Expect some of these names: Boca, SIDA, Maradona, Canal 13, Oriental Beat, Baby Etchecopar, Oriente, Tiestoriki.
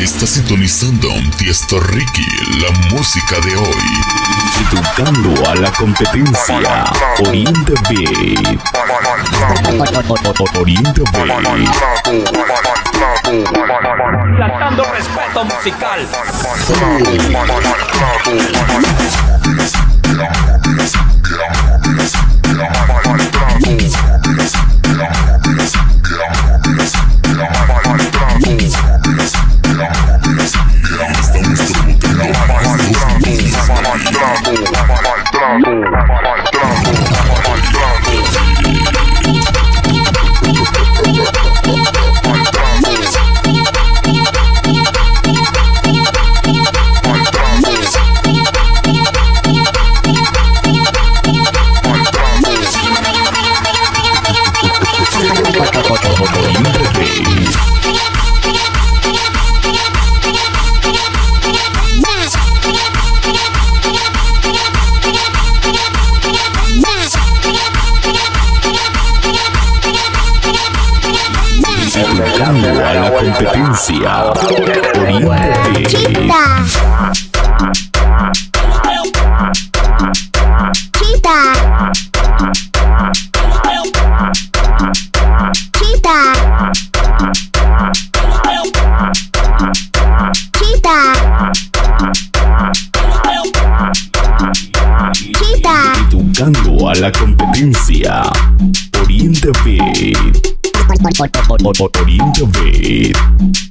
Está sintonizando Tiestoriki, la música de hoy. Educando a la competencia. Oriente Beat. Oriente Beat. Plantando respeto musical. A la competencia. Oriente. Educando a la competencia. Oriente Beat. Oriente Beat.